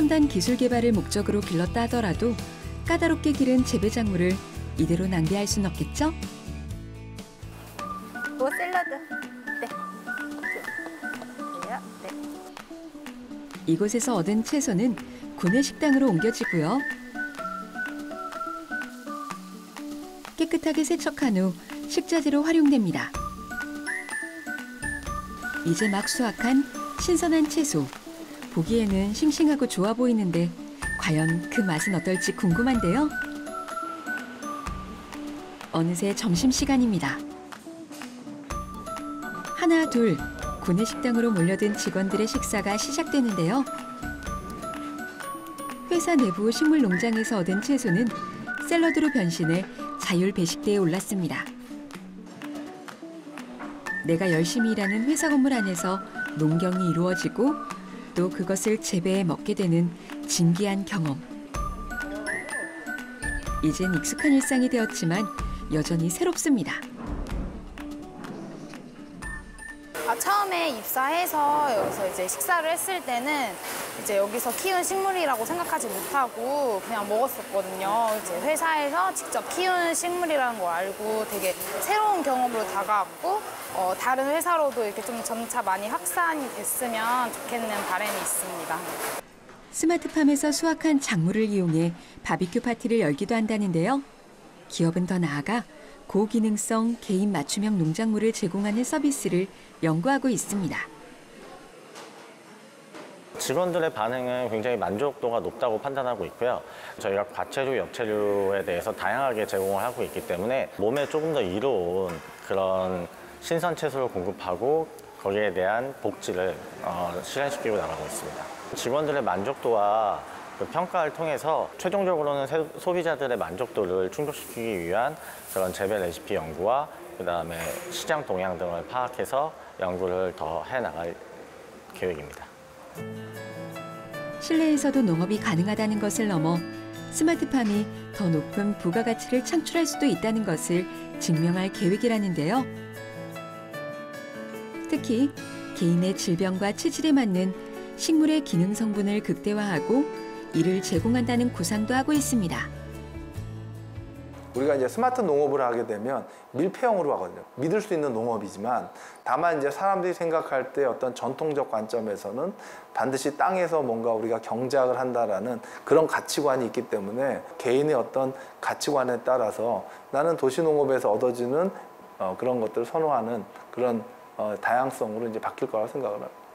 첨단 기술 개발을 목적으로 길렀다 하더라도 까다롭게 기른 재배 작물을 이대로 낭비할 순 없겠죠? 뭐 샐러드. 네. 네. 이곳에서 얻은 채소는 구내식당으로 옮겨지고요. 깨끗하게 세척한 후 식자재로 활용됩니다. 이제 막 수확한 신선한 채소. 보기에는 싱싱하고 좋아 보이는데 과연 그 맛은 어떨지 궁금한데요. 어느새 점심시간입니다. 하나, 둘, 구내식당으로 몰려든 직원들의 식사가 시작되는데요. 회사 내부 식물 농장에서 얻은 채소는 샐러드로 변신해 자율 배식대에 올랐습니다. 내가 열심히 일하는 회사 건물 안에서 농경이 이루어지고 또 그것을 재배해 먹게 되는 진귀한 경험. 이젠 익숙한 일상이 되었지만 여전히 새롭습니다. 처음에 입사해서 여기서 이제 식사를 했을 때는 이제 여기서 키운 식물이라고 생각하지 못하고 그냥 먹었었거든요. 이제 회사에서 직접 키운 식물이라는 걸 알고 되게 새로운 경험으로 다가왔고 다른 회사로도 이렇게 좀 점차 많이 확산이 됐으면 좋겠는 바람이 있습니다. 스마트팜에서 수확한 작물을 이용해 바비큐 파티를 열기도 한다는데요. 기업은 더 나아가 고기능성 개인 맞춤형 농작물을 제공하는 서비스를 연구하고 있습니다. 직원들의 반응은 굉장히 만족도가 높다고 판단하고 있고요. 저희가 과채류, 엽채류에 대해서 다양하게 제공을 하고 있기 때문에 몸에 조금 더 이로운 그런 신선 채소를 공급하고 거기에 대한 복지를 실현시키고 나가고 있습니다. 직원들의 만족도와 그 평가를 통해서 최종적으로는 소비자들의 만족도를 충족시키기 위한 그런 재배 레시피 연구와 그다음에 시장 동향 등을 파악해서 연구를 더 해나갈 계획입니다. 실내에서도 농업이 가능하다는 것을 넘어 스마트팜이 더 높은 부가가치를 창출할 수도 있다는 것을 증명할 계획이라는데요. 특히 개인의 질병과 체질에 맞는 식물의 기능 성분을 극대화하고 이를 제공한다는 구상도 하고 있습니다. 우리가 이제 스마트 농업을 하게 되면 밀폐형으로 하거든요. 믿을 수 있는 농업이지만 다만 이제 사람들이 생각할 때 어떤 전통적 관점에서는 반드시 땅에서 뭔가 우리가 경작을 한다라는 그런 가치관이 있기 때문에 개인의 어떤 가치관에 따라서 나는 도시농업에서 얻어지는 그런 것들을 선호하는 그런 다양성으로 이제 바뀔 거라고 생각을 합니다.